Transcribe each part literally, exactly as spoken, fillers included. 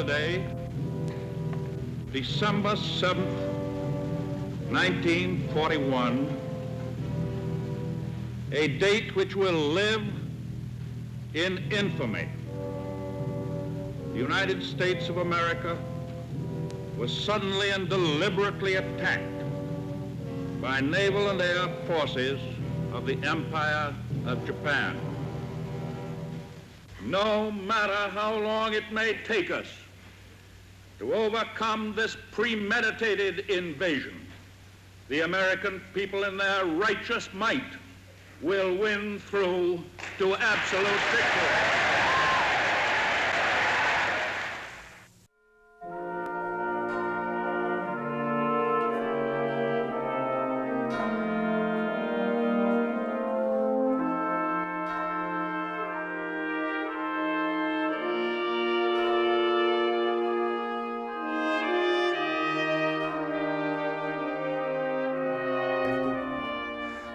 today, December seventh, nineteen forty-one, a date which will live in infamy. The United States of America was suddenly and deliberately attacked by naval and air forces of the Empire of Japan. No matter how long it may take us to overcome this premeditated invasion, the American people in their righteous might will win through to absolute victory.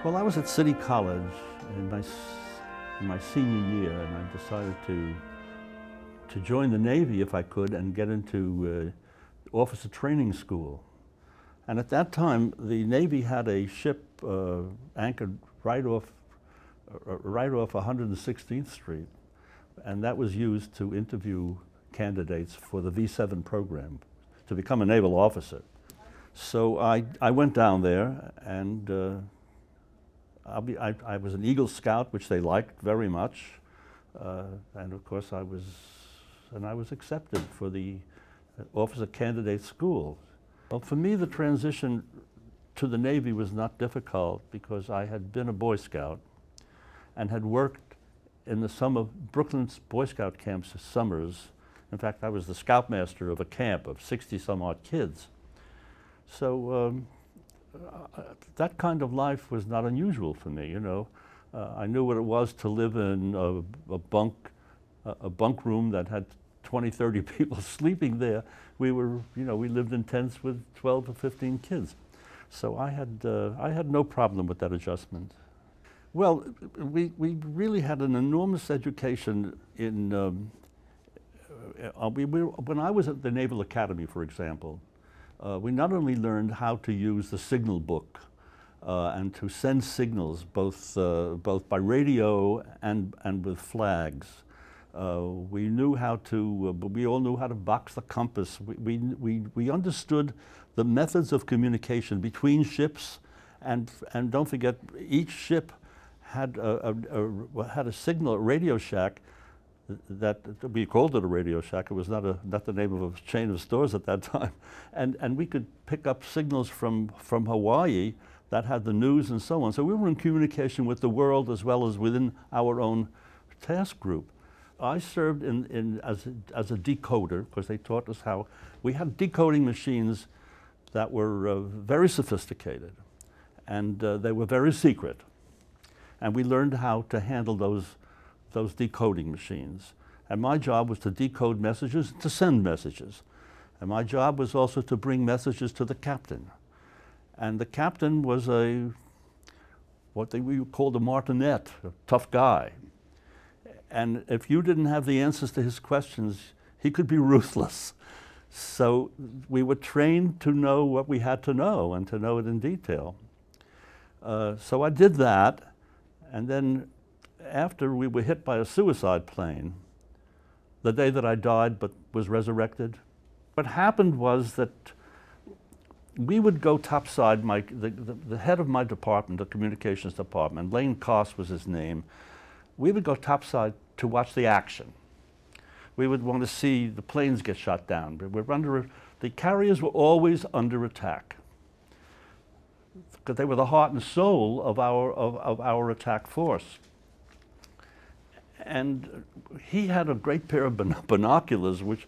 Well, I was at City College in my, in my senior year, and I decided to, to join the Navy if I could and get into uh, officer training school. And at that time, the Navy had a ship uh, anchored right off, uh, right off one hundred sixteenth Street, and that was used to interview candidates for the V seven program to become a naval officer. So I, I went down there and uh, I'll be, I, I was an Eagle Scout, which they liked very much, uh, and of course I was, and I was accepted for the officer candidate school. Well, for me, the transition to the Navy was not difficult because I had been a Boy Scout and had worked in the summer Brooklyn's Boy Scout camps summers. In fact, I was the scoutmaster of a camp of sixty some odd kids. So. Um, Uh, that kind of life was not unusual for me, you know. Uh, I knew what it was to live in a, a bunk, a, a bunk room that had twenty, thirty people sleeping there. We were, you know, we lived in tents with twelve or fifteen kids. So I had, uh, I had no problem with that adjustment. Well, we, we really had an enormous education in, um, uh, we, we, when I was at the Naval Academy, for example, Uh, we not only learned how to use the signal book uh, and to send signals both, uh, both by radio and, and with flags. Uh, we knew how to, uh, we all knew how to box the compass. We, we, we, we understood the methods of communication between ships, and, and don't forget, each ship had a, a, a, had a signal, a radio shack, that we called it a radio shack. It was not a not the name of a chain of stores at that time, and and we could pick up signals from from Hawaii that had the news and so on. So we were in communication with the world as well as within our own task group. I served in in as a, as a decoder because they taught us how we had decoding machines that were uh, very sophisticated, and uh, they were very secret, and we learned how to handle those. those decoding machines. And my job was to decode messages, to send messages. And my job was also to bring messages to the captain. And the captain was a, what they we called a martinet, a tough guy. And if you didn't have the answers to his questions, he could be ruthless. So we were trained to know what we had to know and to know it in detail. Uh, so I did that, and then after we were hit by a suicide plane, the day that I died but was resurrected, what happened was that we would go topside. My, the, the, the head of my department, the communications department, Lane Koss was his name, we would go topside to watch the action. We would want to see the planes get shot down. We were under, the carriers were always under attack because they were the heart and soul of our, of, of our attack force. And he had a great pair of binoculars, which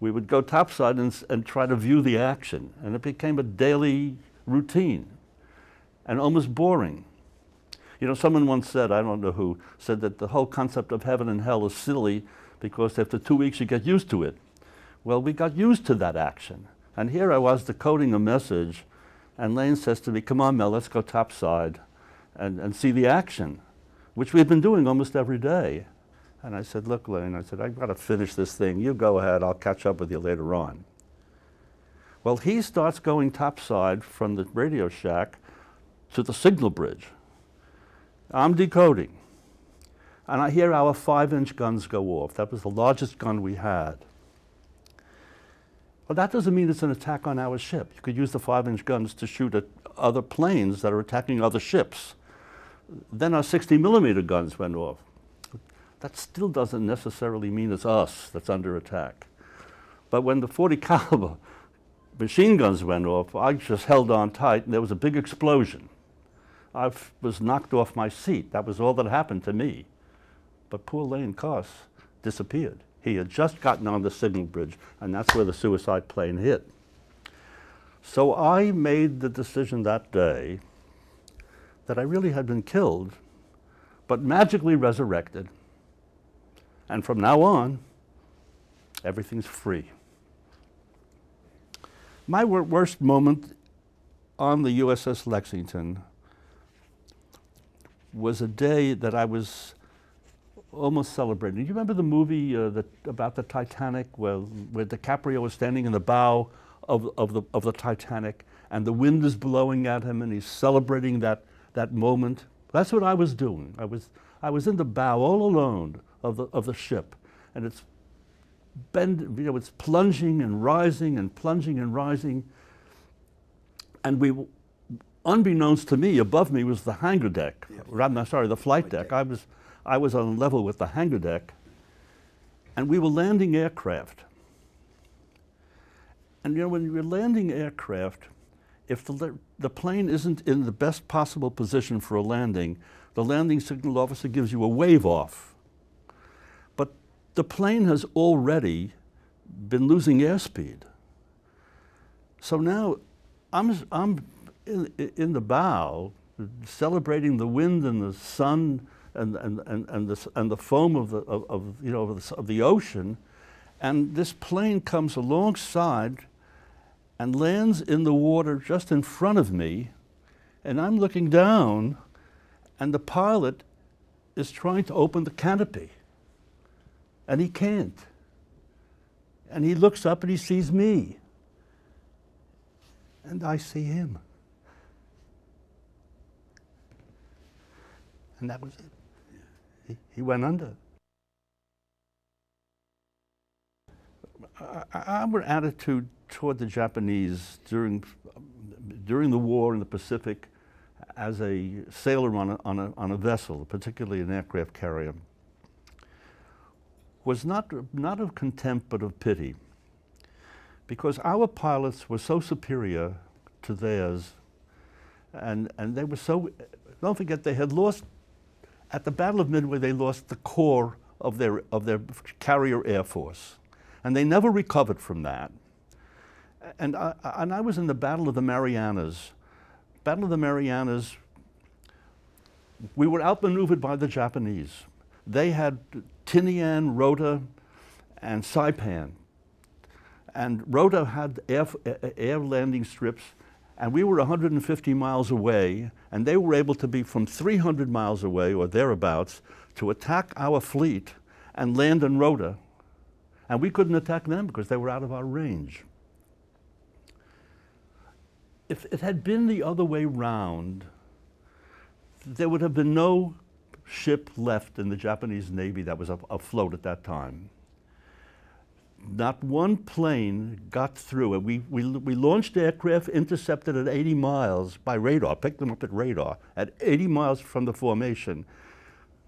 we would go topside and, and try to view the action. And it became a daily routine and almost boring. You know, someone once said, I don't know who, said that the whole concept of heaven and hell is silly because after two weeks you get used to it. Well, we got used to that action. And here I was decoding a message, and Lane says to me, come on, Mel, let's go topside and, and see the action, which we've been doing almost every day. And I said, look, Lane, I said, I've got to finish this thing. You go ahead. I'll catch up with you later on. Well, he starts going topside from the radio shack to the signal bridge. I'm decoding. And I hear our five inch guns go off. That was the largest gun we had. Well, that doesn't mean it's an attack on our ship. You could use the five inch guns to shoot at other planes that are attacking other ships. Then our sixty millimeter guns went off. That still doesn't necessarily mean it's us that's under attack. But when the forty caliber machine guns went off, I just held on tight, and there was a big explosion. I was knocked off my seat. That was all that happened to me. But poor Lane Carse disappeared. He had just gotten on the signal bridge, and that's where the suicide plane hit. So I made the decision that day that I really had been killed, but magically resurrected. And from now on, everything's free. My worst moment on the U S S Lexington was a day that I was almost celebrating. Do you remember the movie uh, that, about the Titanic, where, where DiCaprio was standing in the bow of, of, the, of the Titanic, and the wind is blowing at him, and he's celebrating that, that moment? That's what I was doing. I was, I was in the bow all alone of the, of the ship, and it's, bend, you know, it's plunging and rising and plunging and rising. And we, unbeknownst to me, above me was the hangar deck. Yes. Or, I'm sorry, the flight deck. I was, I was on level with the hangar deck, and we were landing aircraft. And you know, when you're landing aircraft, if the, the plane isn't in the best possible position for a landing, the landing signal officer gives you a wave off. But the plane has already been losing airspeed. So now I'm, I'm in, in the bow, celebrating the wind and the sun and, and, and, and, the, and the foam of the, of, of, you know, of the, of the ocean, and this plane comes alongside and lands in the water just in front of me, and I'm looking down, and the pilot is trying to open the canopy, and he can't. And he looks up and he sees me, and I see him. And that was it. He, he went under. Our attitude toward the Japanese during, during the war in the Pacific as a sailor on a, on a, on a vessel, particularly an aircraft carrier, was not, not of contempt but of pity, because our pilots were so superior to theirs, and, and they were so, don't forget, they had lost, at the Battle of Midway, they lost the core of their, of their carrier air force. And they never recovered from that. And I, and I was in the Battle of the Marianas. Battle of the Marianas, we were outmaneuvered by the Japanese. They had Tinian, Rota, and Saipan. And Rota had air, air landing strips, and we were one hundred fifty miles away, and they were able to be from three hundred miles away, or thereabouts, to attack our fleet and land in Rota. And we couldn't attack them because they were out of our range. If it had been the other way round, there would have been no ship left in the Japanese Navy that was afloat at that time. Not one plane got through it. We, we, we launched aircraft intercepted at eighty miles by radar, picked them up at radar, at eighty miles from the formation.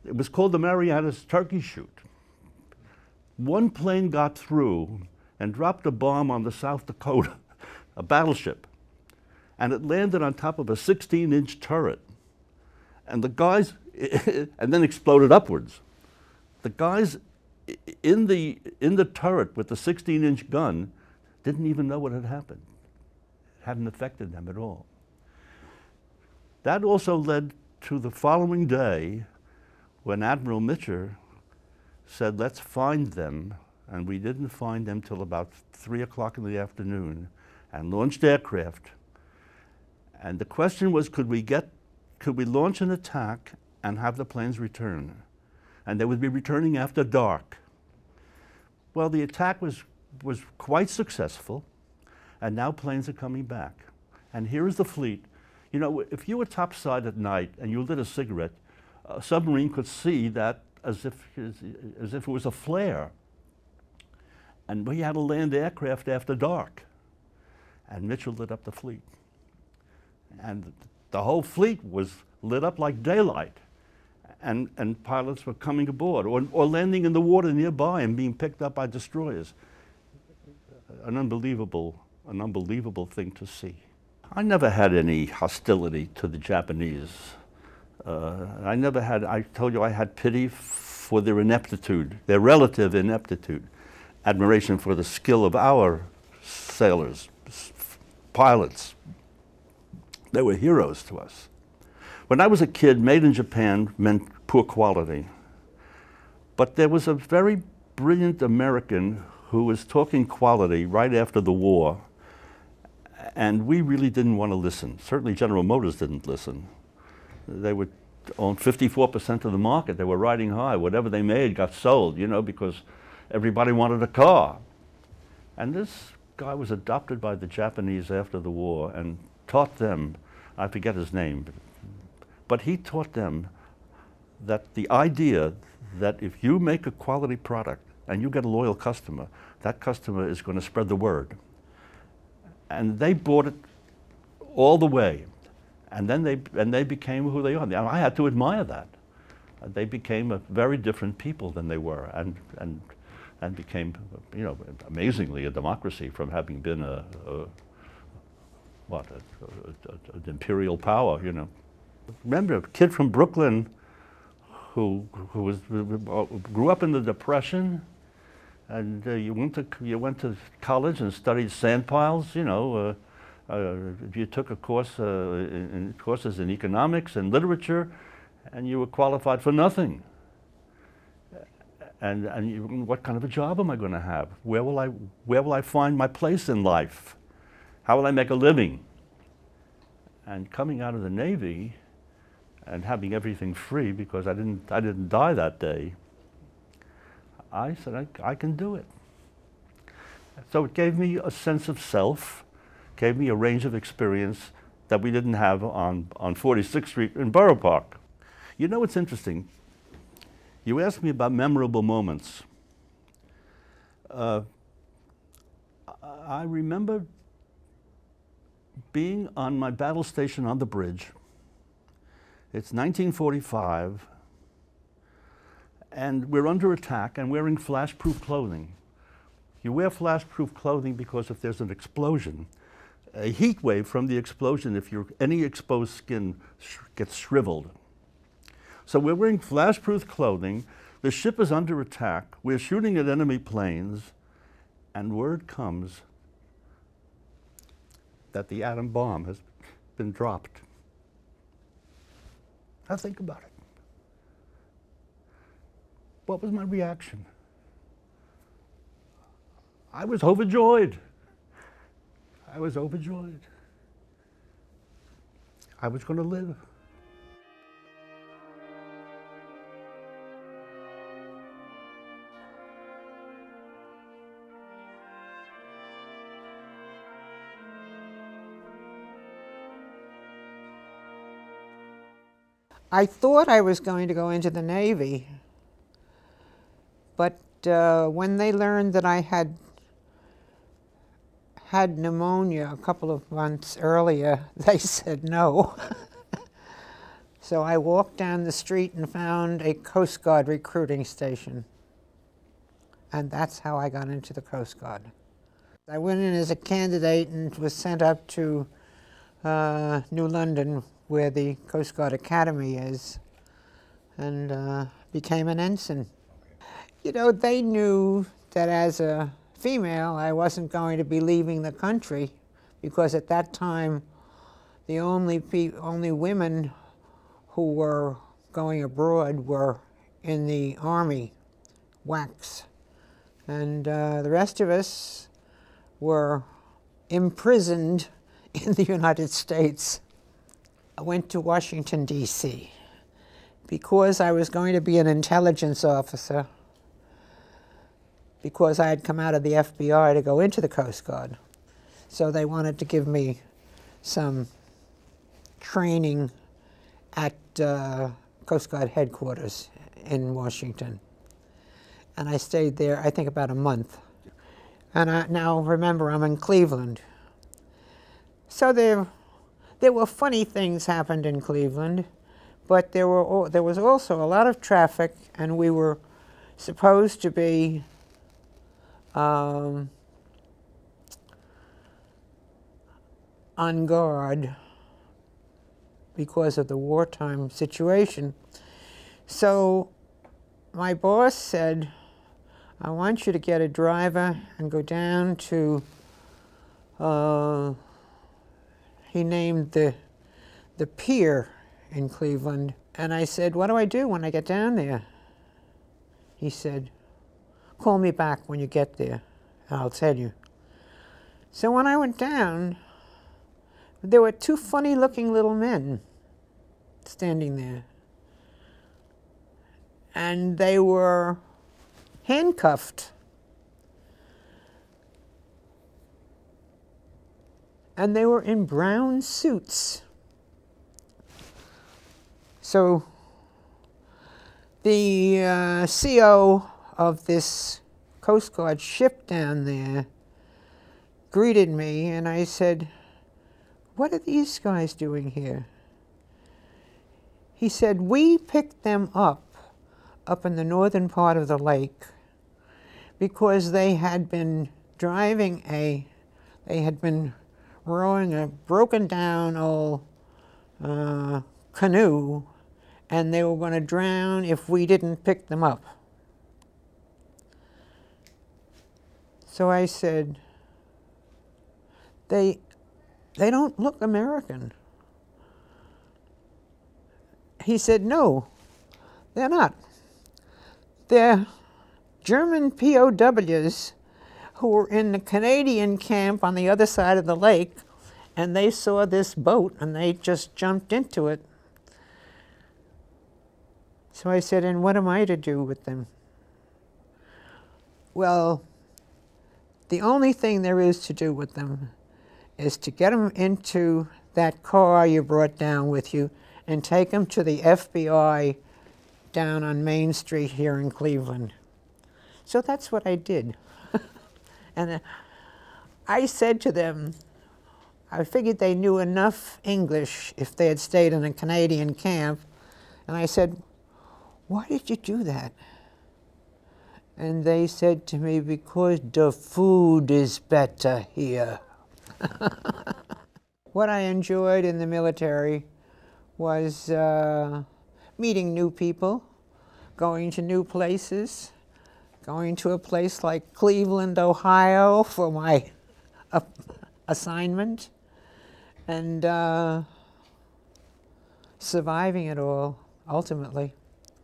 It was called the Marianas Turkey Shoot. One plane got through and dropped a bomb on the South Dakota, a battleship, and it landed on top of a sixteen inch turret. And the guys, and then exploded upwards. The guys in the, in the turret with the sixteen inch gun didn't even know what had happened. It hadn't affected them at all. That also led to the following day when Admiral Mitscher said, let's find them, and we didn't find them till about three o'clock in the afternoon, and launched aircraft. And the question was, could we get, could we launch an attack and have the planes return? and they would be returning after dark. Well, the attack was, was quite successful, and now planes are coming back. And here is the fleet. You know, if you were topside at night and you lit a cigarette, a submarine could see that as if, as, as if it was a flare. And we had to land aircraft after dark. And Mitscher lit up the fleet. And the whole fleet was lit up like daylight. And, and pilots were coming aboard or, or landing in the water nearby and being picked up by destroyers. An unbelievable, an unbelievable thing to see. I never had any hostility to the Japanese. Uh, I never had, I told you I had pity for their ineptitude, their relative ineptitude, admiration for the skill of our sailors, pilots. They were heroes to us. When I was a kid, made in Japan meant poor quality. But there was a very brilliant American who was talking quality right after the war, and we really didn't want to listen. Certainly General Motors didn't listen. They would own fifty-four percent of the market. They were riding high. Whatever they made got sold, you know, because everybody wanted a car. And this guy was adopted by the Japanese after the war and taught them, I forget his name, but he taught them that the idea that if you make a quality product and you get a loyal customer, that customer is going to spread the word. And they bought it all the way. And then they, and they became who they are. And I had to admire that. They became a very different people than they were, and, and, and became, you know, amazingly a democracy from having been a, a what, a, a, a, an imperial power, you know. Remember, a kid from Brooklyn who, who was, grew up in the Depression, and uh, you, went to, you went to college and studied sand piles, you know. Uh, uh, you took a course, uh, in, in courses in economics and literature, and you were qualified for nothing. And, and you, what kind of a job am I going to have? Where will I, where will I find my place in life? How will I make a living? And coming out of the Navy and having everything free, because I didn't, I didn't die that day, I said, I, I can do it. So it gave me a sense of self, gave me a range of experience that we didn't have on, on forty-sixth street in Borough Park. You know, it's interesting. You asked me about memorable moments. Uh, I remember being on my battle station on the bridge. It's nineteen forty-five. And we're under attack and wearing flash-proof clothing. You wear flash-proof clothing because if there's an explosion, a heat wave from the explosion, if you're, any exposed skin sh gets shriveled. So we're wearing flash-proof clothing. The ship is under attack. We're shooting at enemy planes. And word comes that the atom bomb has been dropped. Now think about it. What was my reaction? I was overjoyed. I was overjoyed. I was going to live. I thought I was going to go into the Navy. But uh, when they learned that I had had pneumonia a couple of months earlier, they said no. So I walked down the street and found a Coast Guard recruiting station. And that's how I got into the Coast Guard. I went in as a candidate and was sent up to uh, New London, where the Coast Guard Academy is, and uh, became an ensign. You know, they knew that as a female, I wasn't going to be leaving the country, because at that time, the only pe only women who were going abroad were in the Army, W A Cs. And uh, the rest of us were imprisoned in the United States. I went to Washington, D C because I was going to be an intelligence officer, because I had come out of the F B I to go into the Coast Guard. So they wanted to give me some training at uh, Coast Guard headquarters in Washington. And I stayed there, I think, about a month. And I, now, remember, I'm in Cleveland. So there, there were funny things happened in Cleveland, but there, were, there was also a lot of traffic, and we were supposed to be um, on guard because of the wartime situation. So my boss said, I want you to get a driver and go down to, uh, he named the, the pier in Cleveland. And I said, what do I do when I get down there? He said, call me back when you get there, and I'll tell you. So when I went down, there were two funny-looking little men standing there. And they were handcuffed. And they were in brown suits. So the uh, C O of this Coast Guard ship down there greeted me, and I said, what are these guys doing here? He said, we picked them up, up in the northern part of the lake, because they had been driving a, they had been rowing a broken down old uh, canoe, and they were going to drown if we didn't pick them up. So I said, they, they don't look American. He said, no, they're not. They're German P O Ws who were in the Canadian camp on the other side of the lake, and they saw this boat, and they just jumped into it. So I said, and what am I to do with them? Well, the only thing there is to do with them is to get them into that car you brought down with you and take them to the F B I down on Main Street here in Cleveland. So that's what I did. And I said to them, I figured they knew enough English if they had stayed in a Canadian camp. And I said, why did you do that? And they said to me, because the food is better here. What I enjoyed in the military was uh, meeting new people, going to new places, going to a place like Cleveland, Ohio for my uh, assignment, and uh, surviving it all, ultimately.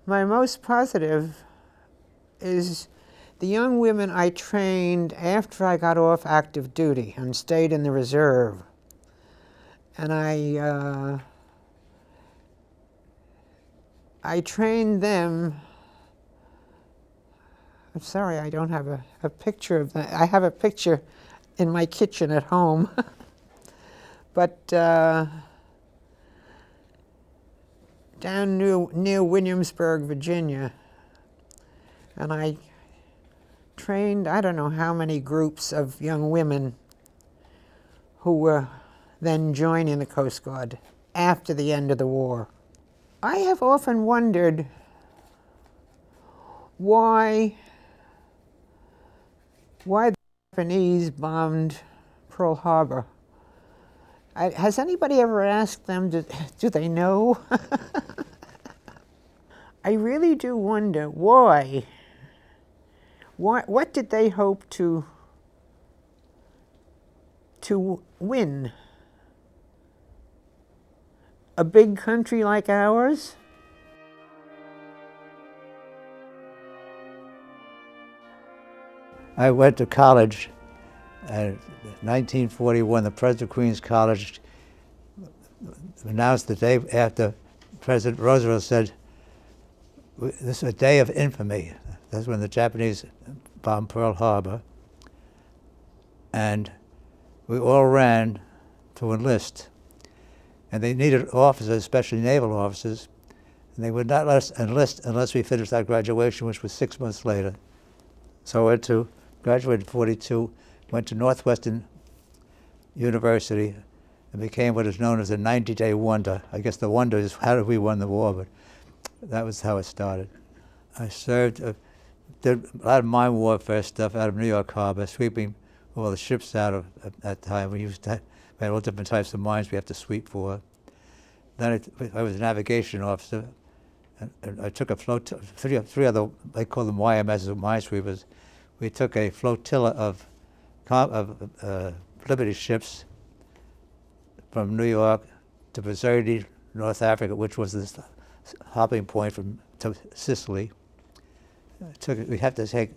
My most positive is the young women I trained after I got off active duty and stayed in the reserve. And I, uh, I trained them. I'm sorry, I don't have a, a picture of that. I have a picture in my kitchen at home. But uh, down near, near Williamsburg, Virginia, and I trained, I don't know how many groups of young women who were then joining the Coast Guard after the end of the war. I have often wondered why, why the Japanese bombed Pearl Harbor. I, has anybody ever asked them, do, do they know? I really do wonder why. What, what did they hope to, to win? A big country like ours? I went to college in nineteen forty-one. The president of Queens College announced the day after President Roosevelt said, This is a day of infamy. That's when the Japanese bombed Pearl Harbor. And we all ran to enlist. And they needed officers, especially naval officers. And they would not let us enlist unless we finished our graduation, which was six months later. So I went to, graduated in forty-two, went to Northwestern University, and became what is known as a ninety-day wonder. I guess the wonder is how did we win the war, but that was how it started. I served, uh, did a lot of mine warfare stuff out of New York Harbor, sweeping all the ships out of at that time. We used to, we had all different types of mines we have to sweep for. Then I, I was a navigation officer, and, and I took a flotilla, three, three other, they call them Y M S, minesweepers. We took a flotilla of, of uh, Liberty ships from New York to Bizerte, North Africa, which was this hopping point from to Sicily. It took, we had to take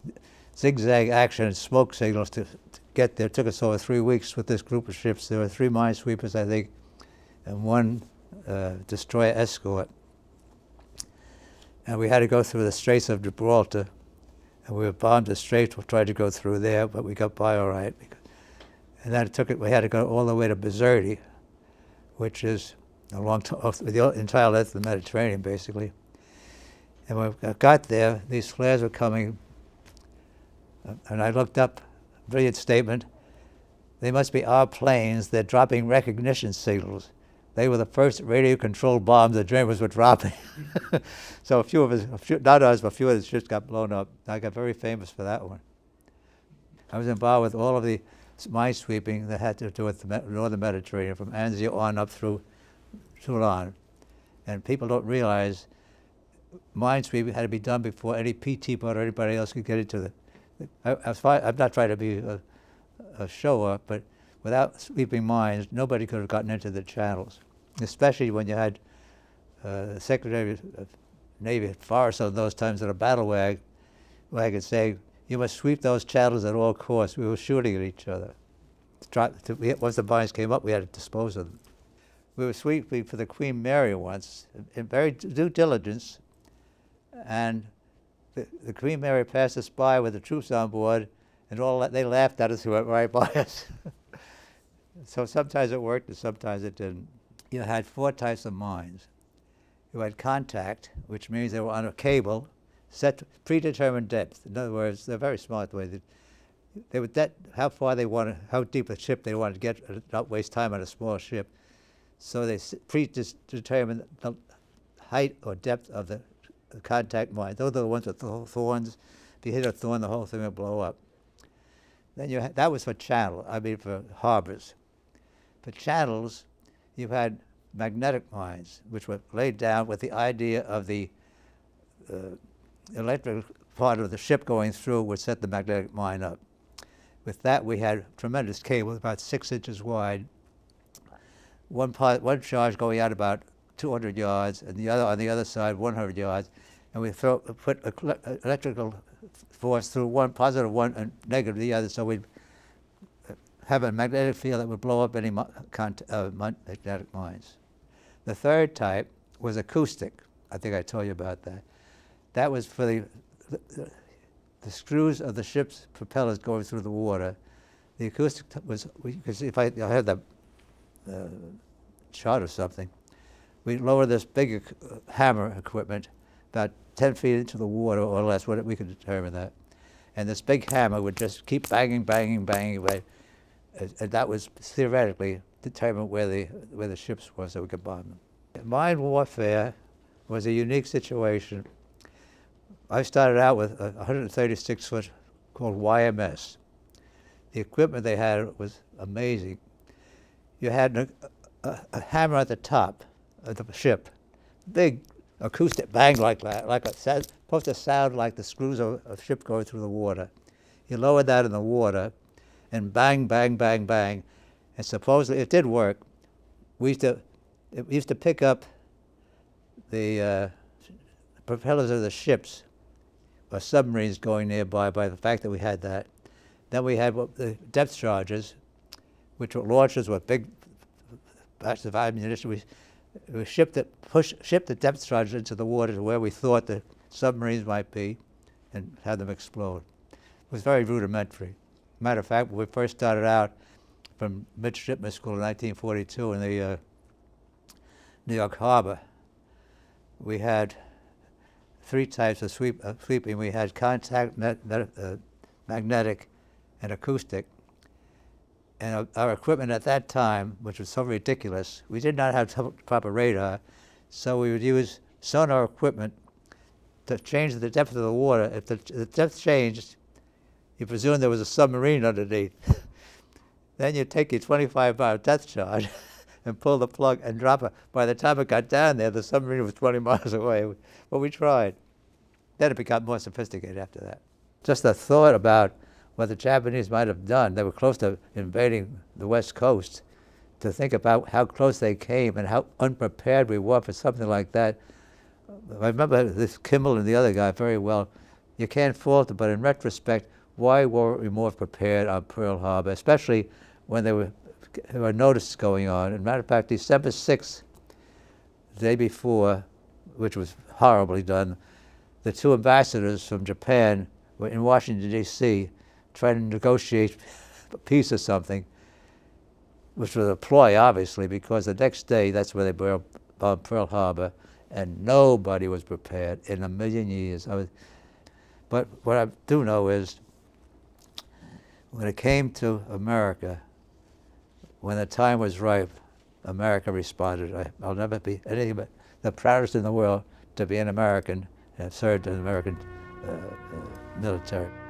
zigzag action and smoke signals to, to get there. It took us over three weeks with this group of ships. There were three minesweepers, I think, and one Uh, destroyer escort, and we had to go through the Straits of Gibraltar, and we were bombed the Straits. We tried to go through there, but we got by all right. And then it took it. We had to go all the way to Bizerte, which is along the entire length of the Mediterranean, basically. And when we got there, these flares were coming, and I looked up. Brilliant statement. They must be our planes. They're dropping recognition signals. They were the first radio-controlled bombs the Germans were dropping. So a few of us, a few, not us, but a few of the ships got blown up. I got very famous for that one. I was involved with all of the mine sweeping that had to do with the northern Mediterranean, from Anzio on up through Toulon. And people don't realize mine sweeping had to be done before any P T boat or anybody else could get into the. I, I was fine, I'm not trying to be a, a show-off, but without sweeping mines, nobody could have gotten into the channels. Especially when you had uh, the Secretary of Navy Forrest on those times in a battle wag, wagon saying, you must sweep those channels at all costs. We were shooting at each other. To try to, we, once the mines came up, we had to dispose of them. We were sweeping for the Queen Mary once, in very due diligence, and the, the Queen Mary passed us by with the troops on board, and all that, they laughed at us who went right by us. So sometimes it worked, and sometimes it didn't. You had four types of mines. You had contact, which means they were on a cable, set to predetermined depth. In other words, they're very smart the way that they would that how far they wanted, how deep a ship they wanted to get, not waste time on a small ship. So they predetermined the height or depth of the contact mine. Those are the ones with the thorns. If you hit a thorn, the whole thing would blow up. Then you had, that was for channel. I mean for harbors. For channels, you had magnetic mines, which were laid down with the idea of the uh, electric part of the ship going through would set the magnetic mine up. With that, we had tremendous cable, about six inches wide. One part, one charge going out about two hundred yards, and the other on the other side one hundred yards, and we throw, put a, electrical force through one positive one and negative the other, so we'd have a magnetic field that would blow up any uh, magnetic mines. The third type was acoustic. I think I told you about that. That was for the, the, the screws of the ship's propellers going through the water. The acoustic was, you can see if I, I had the uh, chart or something, we lower this big hammer equipment about ten feet into the water or less, we could determine that. And this big hammer would just keep banging, banging, banging away. And that was theoretically determined where the, where the ships were so we could bomb them. Mine warfare was a unique situation. I started out with a one hundred thirty-six foot called Y M S. The equipment they had was amazing. You had a, a, a hammer at the top of the ship, big acoustic bang like that, like a, supposed to sound like the screws of a ship going through the water. You lowered that in the water, and bang, bang, bang, bang. And supposedly, it did work. We used to, it used to pick up the uh, propellers of the ships or submarines going nearby by the fact that we had that. Then we had what, the depth charges, which were launchers with big batches of ammunition. We, we shipped, it, push, shipped the depth charges into the water to where we thought the submarines might be, and had them explode. It was very rudimentary. Matter of fact, when we first started out from midshipman school in nineteen forty-two in the uh, New York Harbor, we had three types of sweep, uh, sweeping. We had contact, net, net, uh, magnetic, and acoustic. And our, our equipment at that time, which was so ridiculous, we did not have proper radar, so we would use sonar equipment to change the depth of the water. If the, the depth changed, you presume there was a submarine underneath. Then you take your twenty-five mile depth charge and pull the plug and drop it. By the time it got down there, the submarine was twenty miles away. But we tried. Then it became more sophisticated after that. Just the thought about what the Japanese might have done, they were close to invading the West Coast, to think about how close they came and how unprepared we were for something like that. I remember this Kimmel and the other guy very well. You can't fault it, but in retrospect, why weren't we more prepared on Pearl Harbor, especially when there were, there were notices going on? As a matter of fact, December sixth, the day before, which was horribly done, the two ambassadors from Japan were in Washington, D C, trying to negotiate peace or something, which was a ploy, obviously, because the next day, that's where they were on Pearl Harbor, and nobody was prepared in a million years. I was, but what I do know is, when it came to America, when the time was ripe, America responded. I, I'll never be anything but the proudest in the world to be an American and served in the American uh, uh, military.